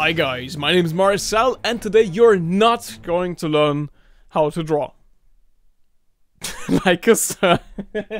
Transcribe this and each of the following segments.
Hi guys, my name is Marcel and today you're not going to learn how to draw like a sir.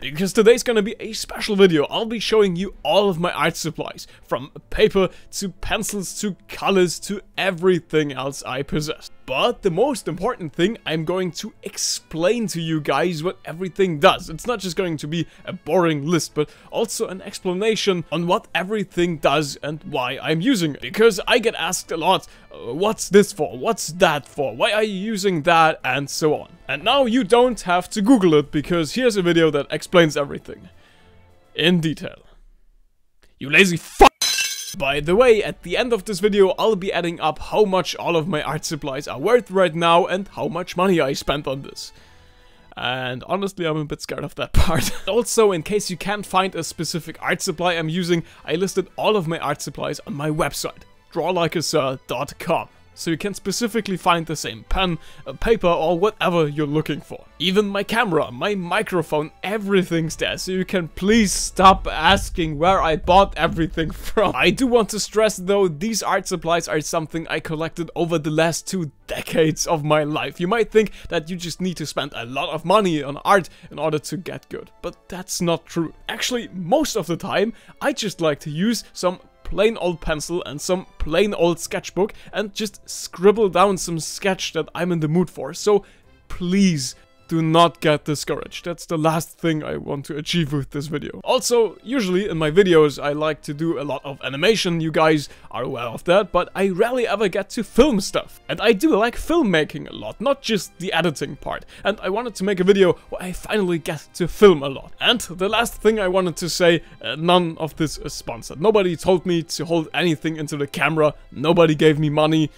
Because today's gonna be a special video. I'll be showing you all of my art supplies, from paper to pencils to colors to everything else I possess. But the most important thing, I'm going to explain to you guys what everything does. It's not just going to be a boring list, but also an explanation on what everything does and why I'm using it. Because I get asked a lot, what's this for? What's that for? Why are you using that? And so on. And now you don't have to Google it, because here's a video that explains everything in detail. You lazy fuck! By the way, at the end of this video, I'll be adding up how much all of my art supplies are worth right now and how much money I spent on this. And honestly, I'm a bit scared of that part. Also, in case you can't find a specific art supply I'm using, I listed all of my art supplies on my website, drawlikeasir.com. So you can specifically find the same pen, paper, or whatever you're looking for. Even my camera, my microphone, everything's there, so you can please stop asking where I bought everything from. I do want to stress though, these art supplies are something I collected over the last 2 decades of my life. You might think that you just need to spend a lot of money on art in order to get good, but that's not true. Actually, most of the time, I just like to use some plain old pencil and some plain old sketchbook and just scribble down some sketch that I'm in the mood for. So please do not get discouraged. That's the last thing I want to achieve with this video. Also, usually in my videos I like to do a lot of animation, you guys are aware of that, but I rarely ever get to film stuff. And I do like filmmaking a lot, not just the editing part. And I wanted to make a video where I finally get to film a lot. And the last thing I wanted to say, none of this is sponsored. Nobody told me to hold anything into the camera, nobody gave me money.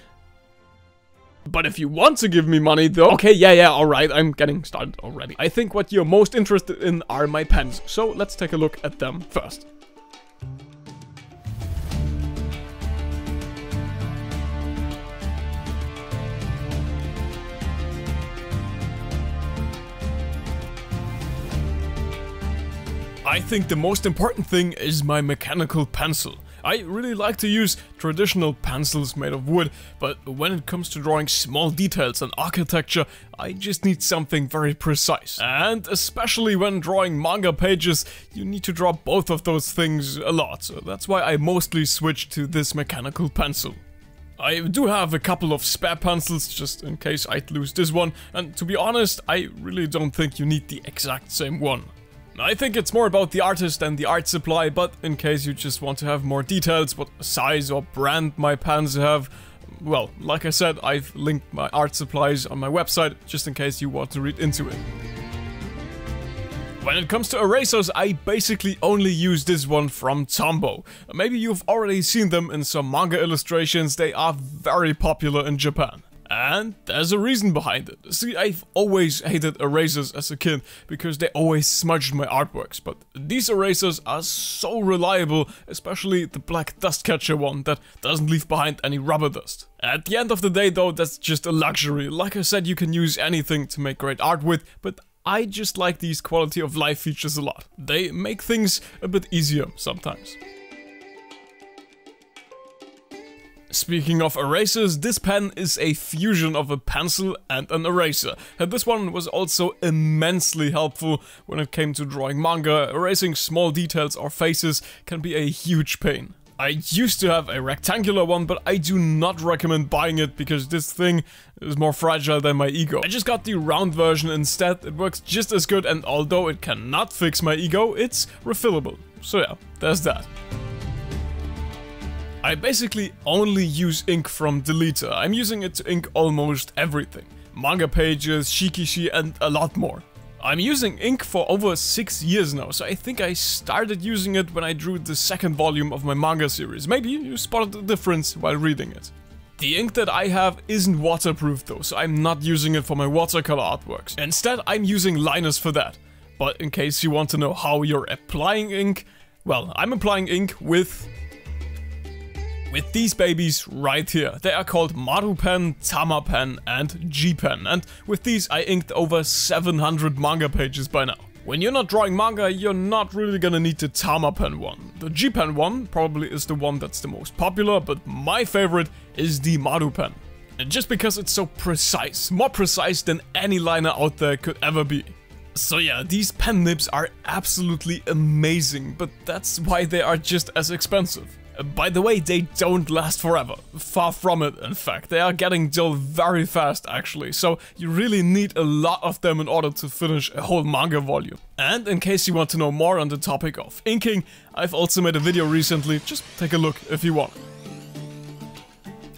But if you want to give me money though, okay, yeah, alright, I'm getting started already. I think what you're most interested in are my pens, so let's take a look at them first. I think the most important thing is my mechanical pencil. I really like to use traditional pencils made of wood, but when it comes to drawing small details and architecture, I just need something very precise. And especially when drawing manga pages, you need to draw both of those things a lot, so that's why I mostly switch to this mechanical pencil. I do have a couple of spare pencils, just in case I'd lose this one, and to be honest, I really don't think you need the exact same one. I think it's more about the artist than the art supply, but in case you just want to have more details what size or brand my pens have, well, like I said, I've linked my art supplies on my website, just in case you want to read into it. When it comes to erasers, I basically only use this one from Tombow. Maybe you've already seen them in some manga illustrations, they are very popular in Japan. And there's a reason behind it. See, I've always hated erasers as a kid, because they always smudged my artworks, but these erasers are so reliable, especially the black dust catcher one that doesn't leave behind any rubber dust. At the end of the day though, that's just a luxury. Like I said, you can use anything to make great art with, but I just like these quality of life features a lot. They make things a bit easier sometimes. Speaking of erasers, this pen is a fusion of a pencil and an eraser. And this one was also immensely helpful when it came to drawing manga. Erasing small details or faces can be a huge pain. I used to have a rectangular one, but I do not recommend buying it because this thing is more fragile than my ego. I just got the round version instead. It works just as good, and although it cannot fix my ego, it's refillable. So yeah, there's that. I basically only use ink from Deleter. I'm using it to ink almost everything. Manga pages, Shikishi and a lot more. I'm using ink for over 6 years now, so I think I started using it when I drew the second volume of my manga series. Maybe you spotted the difference while reading it. The ink that I have isn't waterproof though, so I'm not using it for my watercolor artworks. Instead, I'm using liners for that. But in case you want to know how you're applying ink, well, I'm applying ink with these babies right here. They are called Maru Pen, Tama Pen and G Pen, and with these I inked over 700 manga pages by now. When you're not drawing manga, you're not really gonna need the Tama Pen one. The G Pen one probably is the one that's the most popular, but my favorite is the Maru Pen. And just because it's so precise, more precise than any liner out there could ever be. So yeah, these pen nibs are absolutely amazing, but that's why they are just as expensive. By the way, they don't last forever. Far from it, in fact. They are getting dull very fast, actually. So you really need a lot of them in order to finish a whole manga volume. And in case you want to know more on the topic of inking, I've also made a video recently. Just take a look if you want.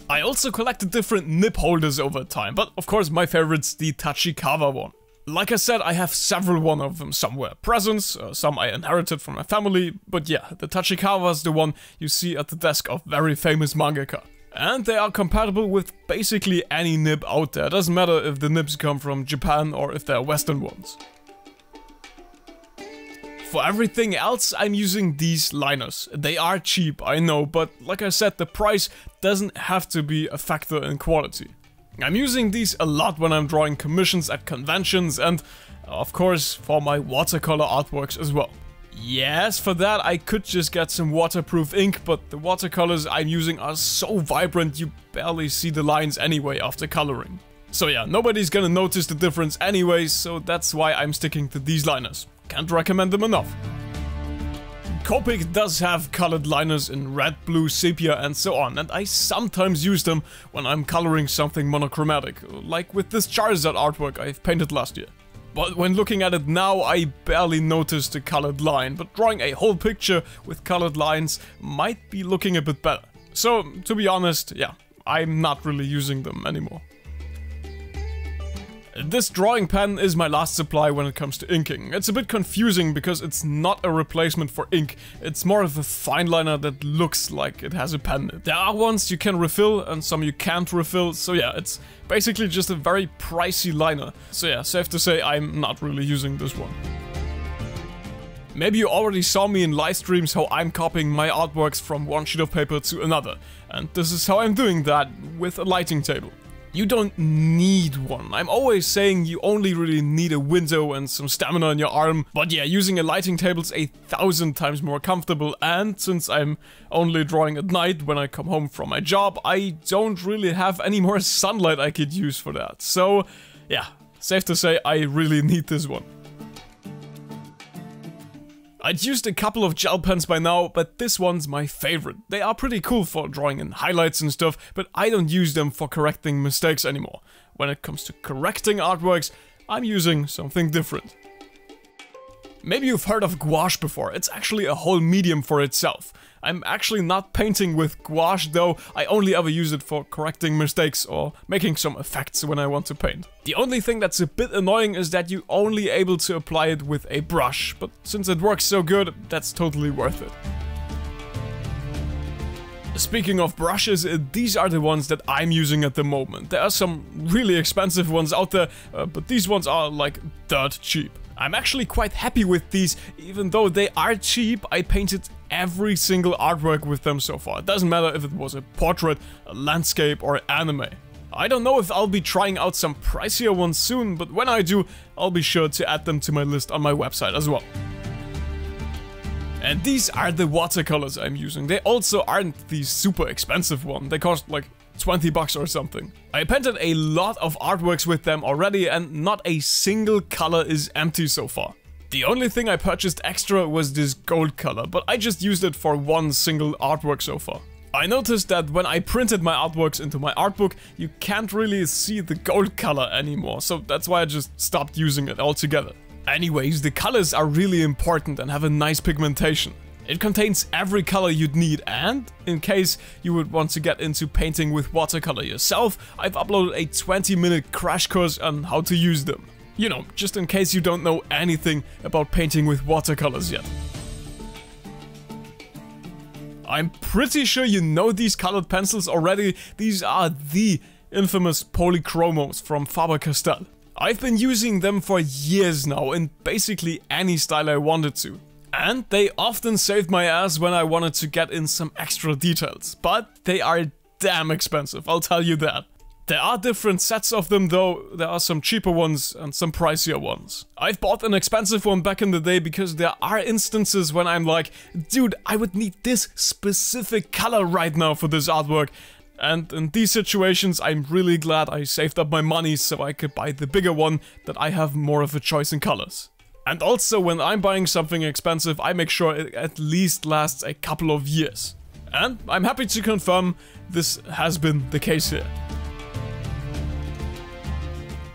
I also collected different nib holders over time, but of course my favorite's the Tachikawa one. Like I said, I have several one of them somewhere. Presents, some I inherited from my family, but yeah, the Tachikawa is the one you see at the desk of very famous mangaka. And they are compatible with basically any nib out there. It doesn't matter if the nibs come from Japan or if they're Western ones. For everything else, I'm using these liners. They are cheap, I know, but like I said, the price doesn't have to be a factor in quality. I'm using these a lot when I'm drawing commissions at conventions and, of course, for my watercolor artworks as well. Yes, for that I could just get some waterproof ink, but the watercolors I'm using are so vibrant you barely see the lines anyway after coloring. So yeah, nobody's gonna notice the difference anyway, so that's why I'm sticking to these liners. Can't recommend them enough. Copic does have colored liners in red, blue, sepia and so on, and I sometimes use them when I'm coloring something monochromatic, like with this Charizard artwork I've painted last year. But when looking at it now, I barely notice the colored line, but drawing a whole picture with colored lines might be looking a bit better. So, to be honest, yeah, I'm not really using them anymore. This drawing pen is my last supply when it comes to inking. It's a bit confusing because it's not a replacement for ink. It's more of a fine liner that looks like it has a pen. There are ones you can refill and some you can't refill. So yeah, it's basically just a very pricey liner. So yeah, safe to say I'm not really using this one. Maybe you already saw me in live streams how I'm copying my artworks from one sheet of paper to another. And this is how I'm doing that with a lighting table. You don't need one. I'm always saying you only really need a window and some stamina in your arm. But yeah, using a lighting table is 1,000 times more comfortable. And since I'm only drawing at night when I come home from my job, I don't really have any more sunlight I could use for that. So yeah, safe to say I really need this one. I'd used a couple of gel pens by now, but this one's my favorite. They are pretty cool for drawing in highlights and stuff, but I don't use them for correcting mistakes anymore. When it comes to correcting artworks, I'm using something different. Maybe you've heard of gouache before. It's actually a whole medium for itself. I'm actually not painting with gouache though, I only ever use it for correcting mistakes or making some effects when I want to paint. The only thing that's a bit annoying is that you're only able to apply it with a brush, but since it works so good, that's totally worth it. Speaking of brushes, these are the ones that I'm using at the moment. There are some really expensive ones out there, but these ones are like dirt cheap. I'm actually quite happy with these, even though they are cheap. I painted every single artwork with them so far. It doesn't matter if it was a portrait, a landscape or anime. I don't know if I'll be trying out some pricier ones soon, but when I do, I'll be sure to add them to my list on my website as well. And these are the watercolors I'm using. They also aren't the super expensive one. They cost like $20 or something. I painted a lot of artworks with them already and not a single color is empty so far. The only thing I purchased extra was this gold color, but I just used it for one single artwork so far. I noticed that when I printed my artworks into my artbook, you can't really see the gold color anymore, so that's why I just stopped using it altogether. Anyways, the colors are really important and have a nice pigmentation. It contains every color you'd need and, in case you would want to get into painting with watercolor yourself, I've uploaded a 20-minute crash course on how to use them. You know, just in case you don't know anything about painting with watercolors yet. I'm pretty sure you know these colored pencils already. These are the infamous Polychromos from Faber-Castell. I've been using them for years now in basically any style I wanted to. And they often saved my ass when I wanted to get in some extra details, but they are damn expensive, I'll tell you that. There are different sets of them though. There are some cheaper ones and some pricier ones. I've bought an expensive one back in the day because there are instances when I'm like, dude, I would need this specific color right now for this artwork. And in these situations, I'm really glad I saved up my money so I could buy the bigger one that I have more of a choice in colors. And also, when I'm buying something expensive, I make sure it at least lasts a couple of years. And I'm happy to confirm this has been the case here.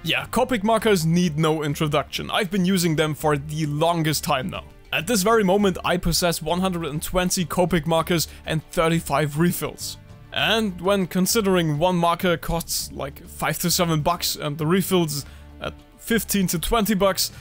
Yeah, Copic markers need no introduction. I've been using them for the longest time now. At this very moment, I possess 120 Copic markers and 35 refills. And when considering one marker costs like $5 to $7 and the refills at $15 to $20,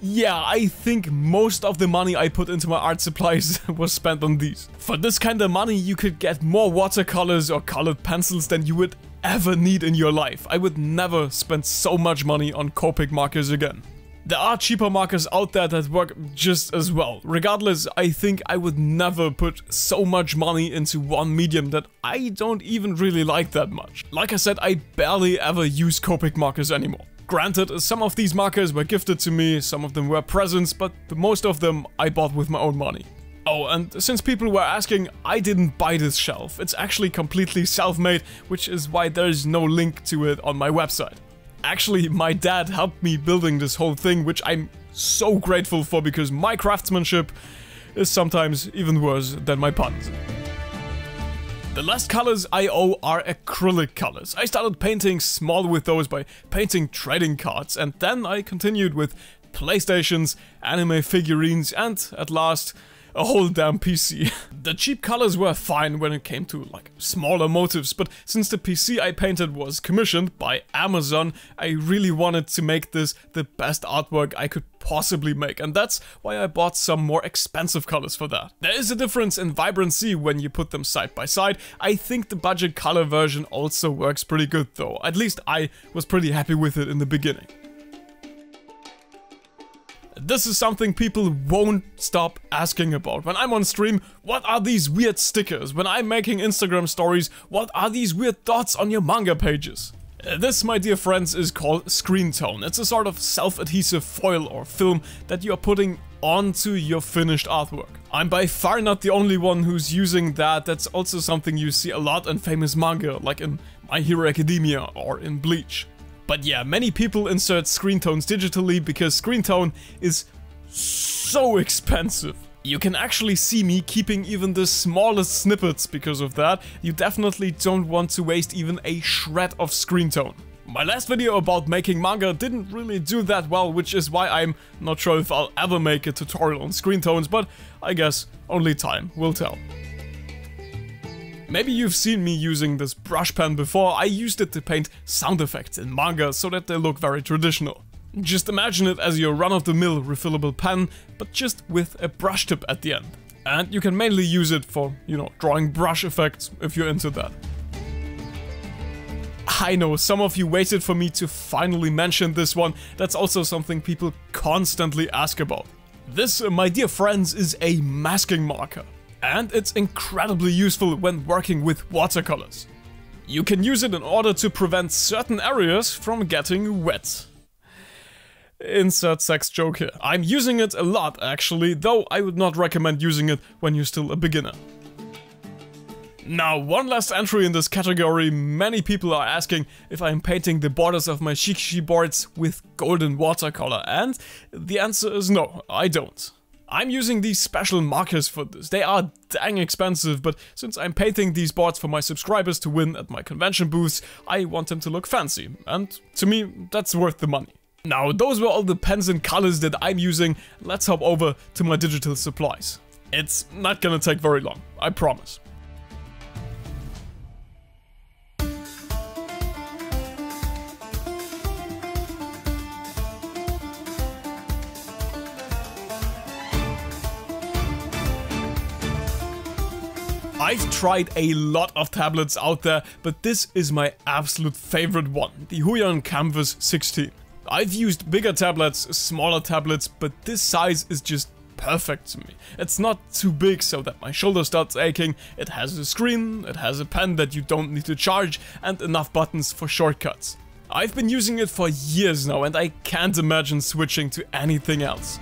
yeah, I think most of the money I put into my art supplies was spent on these. For this kind of money, you could get more watercolors or colored pencils than you would ever need in your life. I would never spend so much money on Copic markers again. There are cheaper markers out there that work just as well. Regardless, I think I would never put so much money into one medium that I don't even really like that much. Like I said, I barely ever use Copic markers anymore. Granted, some of these markers were gifted to me, some of them were presents, but most of them I bought with my own money. Oh, and since people were asking, I didn't buy this shelf. It's actually completely self-made, which is why there's no link to it on my website. Actually, my dad helped me building this whole thing, which I'm so grateful for because my craftsmanship is sometimes even worse than my puns. The last colors I owe are acrylic colors. I started painting small with those by painting trading cards, and then I continued with PlayStations, anime figurines, and at last, a whole damn PC. The cheap colors were fine when it came to like smaller motifs, but since the PC I painted was commissioned by Amazon, I really wanted to make this the best artwork I could possibly make, and that's why I bought some more expensive colors for that. There is a difference in vibrancy when you put them side by side. I think the budget color version also works pretty good though. At least I was pretty happy with it in the beginning. This is something people won't stop asking about. When I'm on stream, what are these weird stickers? When I'm making Instagram stories, what are these weird dots on your manga pages? This, my dear friends, is called Screentone. It's a sort of self-adhesive foil or film that you are putting onto your finished artwork. I'm by far not the only one who's using that. That's also something you see a lot in famous manga, like in My Hero Academia or in Bleach. But yeah, many people insert Screentones digitally because Screentone is so expensive. You can actually see me keeping even the smallest snippets because of that. You definitely don't want to waste even a shred of Screentone. My last video about making manga didn't really do that well, which is why I'm not sure if I'll ever make a tutorial on Screentones, but I guess only time will tell. Maybe you've seen me using this brush pen before. I used it to paint sound effects in manga so that they look very traditional. Just imagine it as your run-of-the-mill refillable pen, but just with a brush tip at the end. And you can mainly use it for, you know, drawing brush effects if you're into that. I know, some of you waited for me to finally mention this one. That's also something people constantly ask about. This, my dear friends, is a masking marker. And it's incredibly useful when working with watercolors. You can use it in order to prevent certain areas from getting wet. Insert sex joke here. I'm using it a lot actually, though I would not recommend using it when you're still a beginner. Now, one last entry in this category. Many people are asking if I'm painting the borders of my Shikishi boards with golden watercolor, and the answer is no, I don't. I'm using these special markers for this. They are dang expensive, but since I'm painting these boards for my subscribers to win at my convention booths, I want them to look fancy, and to me, that's worth the money. Now, those were all the pens and colors that I'm using. Let's hop over to my digital supplies. It's not gonna take very long, I promise. I've tried a lot of tablets out there, but this is my absolute favorite one, the Huion Canvas 16. I've used bigger tablets, smaller tablets, but this size is just perfect to me. It's not too big so that my shoulder starts aching, it has a screen, it has a pen that you don't need to charge, and enough buttons for shortcuts. I've been using it for years now and I can't imagine switching to anything else.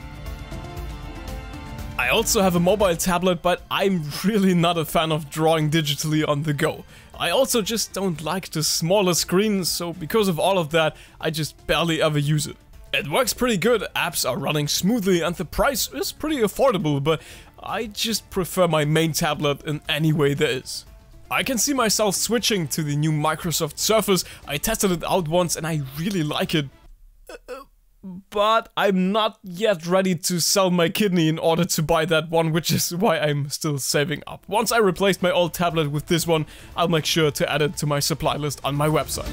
I also have a mobile tablet, but I'm really not a fan of drawing digitally on the go. I also just don't like the smaller screen, so because of all of that, I just barely ever use it. It works pretty good, apps are running smoothly, and the price is pretty affordable, but I just prefer my main tablet in any way there is. I can see myself switching to the new Microsoft Surface. I tested it out once and I really like it. But I'm not yet ready to sell my kidney in order to buy that one, which is why I'm still saving up. Once I replace my old tablet with this one, I'll make sure to add it to my supply list on my website.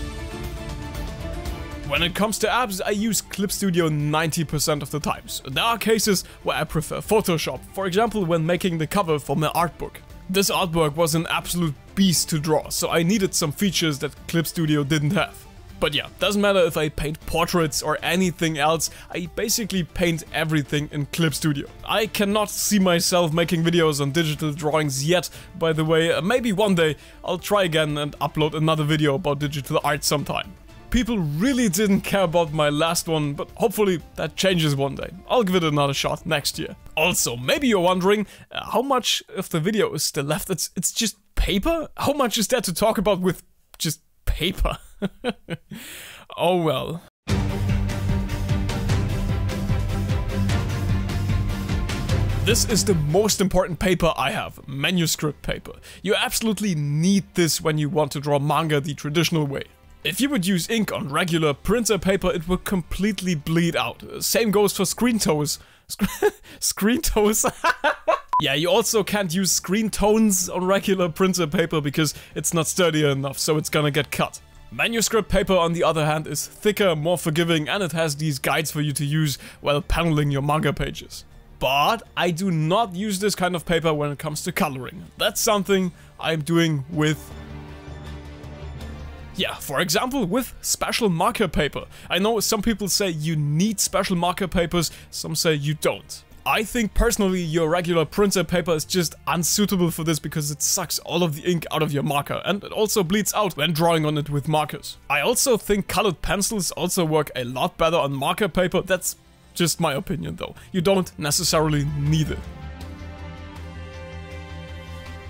When it comes to apps, I use Clip Studio 90% of the times. There are cases where I prefer Photoshop, for example when making the cover for my art book. This artwork was an absolute beast to draw, so I needed some features that Clip Studio didn't have. But yeah, doesn't matter if I paint portraits or anything else, I basically paint everything in Clip Studio. I cannot see myself making videos on digital drawings yet, by the way. Maybe one day I'll try again and upload another video about digital art sometime. People really didn't care about my last one, but hopefully that changes one day. I'll give it another shot next year. Also, maybe you're wondering, how much of the video is still left? It's just paper? How much is there to talk about with just paper? Oh well. This is the most important paper I have, manuscript paper. You absolutely need this when you want to draw manga the traditional way. If you would use ink on regular printer paper, it would completely bleed out. Same goes for Screentones. Screentones? Yeah, you also can't use Screentones on regular printer paper because it's not sturdy enough, so it's gonna get cut. Manuscript paper, on the other hand, is thicker, more forgiving, and it has these guides for you to use while paneling your manga pages. But I do not use this kind of paper when it comes to coloring. That's something I'm doing with... yeah, for example, with special marker paper. I know some people say you need special marker papers, some say you don't. I think personally your regular printer paper is just unsuitable for this because it sucks all of the ink out of your marker and it also bleeds out when drawing on it with markers. I also think colored pencils also work a lot better on marker paper. That's just my opinion though. You don't necessarily need it.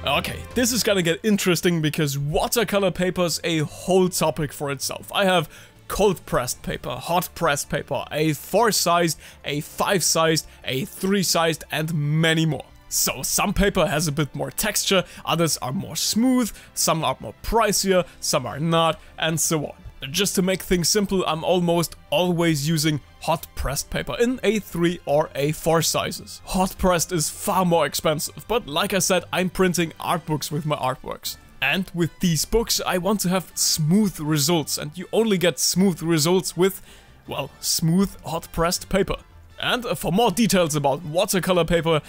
Okay, this is gonna get interesting because watercolor paper's a whole topic for itself. I have cold pressed paper, hot pressed paper, A4 sized, A5 sized, A3 sized and many more. So some paper has a bit more texture, others are more smooth, some are more pricier, some are not, and so on. Just to make things simple, I'm almost always using hot pressed paper in A3 or A4 sizes. Hot pressed is far more expensive, but like I said, I'm printing art books with my artworks. And with these books, I want to have smooth results, and you only get smooth results with, well, smooth hot pressed paper. And for more details about watercolor paper,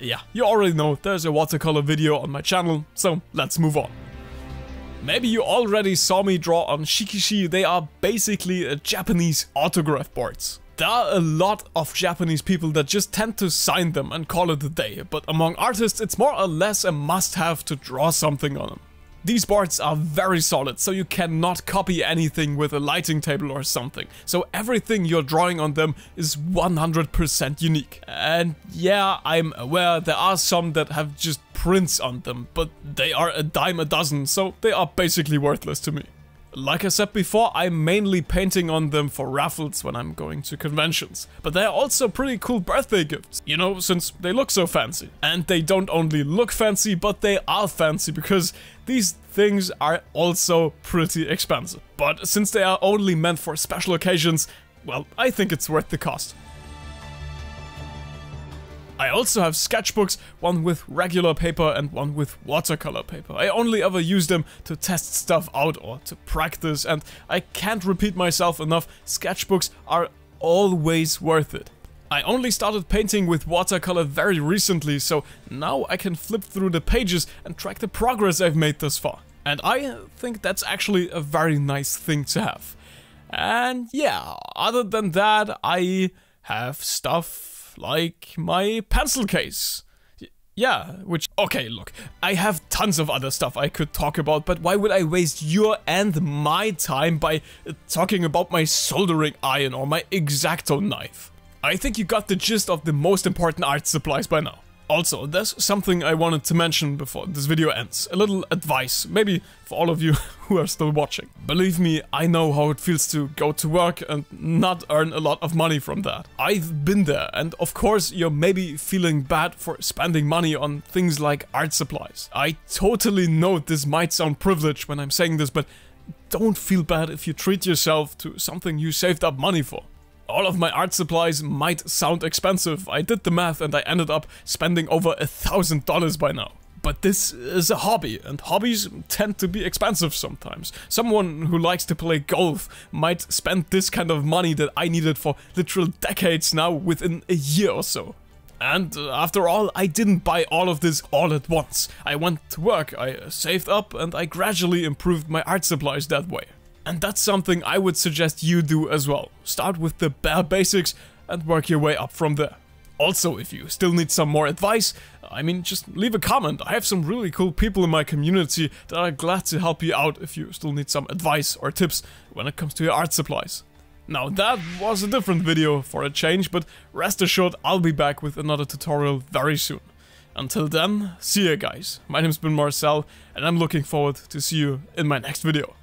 yeah, you already know there's a watercolor video on my channel, so let's move on. Maybe you already saw me draw on Shikishi. They are basically Japanese autograph boards. There are a lot of Japanese people that just tend to sign them and call it a day, but among artists it's more or less a must-have to draw something on them. These boards are very solid, so you cannot copy anything with a lighting table or something, so everything you're drawing on them is 100% unique. And yeah, I'm aware there are some that have just prints on them, but they are a dime a dozen, so they are basically worthless to me. Like I said before, I'm mainly painting on them for raffles when I'm going to conventions, but they're also pretty cool birthday gifts, you know, since they look so fancy. And they don't only look fancy, but they are fancy because these things are also pretty expensive. But since they are only meant for special occasions, well, I think it's worth the cost. I also have sketchbooks, one with regular paper and one with watercolor paper. I only ever use them to test stuff out or to practice, and I can't repeat myself enough, sketchbooks are always worth it. I only started painting with watercolor very recently, so now I can flip through the pages and track the progress I've made thus far. And I think that's actually a very nice thing to have. And yeah, other than that, I have stuff stuff, like my pencil case. Yeah, which... Okay, look, I have tons of other stuff I could talk about, but why would I waste your and my time by talking about my soldering iron or my X-Acto knife? I think you got the gist of the most important art supplies by now. Also, there's something I wanted to mention before this video ends. A little advice, maybe for all of you who are still watching. Believe me, I know how it feels to go to work and not earn a lot of money from that. I've been there, and of course you're maybe feeling bad for spending money on things like art supplies. I totally know this might sound privileged when I'm saying this, but don't feel bad if you treat yourself to something you saved up money for. All of my art supplies might sound expensive. I did the math and I ended up spending over $1,000 by now. But this is a hobby, and hobbies tend to be expensive sometimes. Someone who likes to play golf might spend this kind of money that I needed for literal decades now within a year or so. And after all, I didn't buy all of this all at once. I went to work, I saved up, and I gradually improved my art supplies that way. And that's something I would suggest you do as well. Start with the bare basics and work your way up from there. Also, if you still need some more advice, I mean, just leave a comment. I have some really cool people in my community that are glad to help you out if you still need some advice or tips when it comes to your art supplies. Now that was a different video for a change, but rest assured I'll be back with another tutorial very soon. Until then, see you guys. My name's been Marcel, and I'm looking forward to see you in my next video.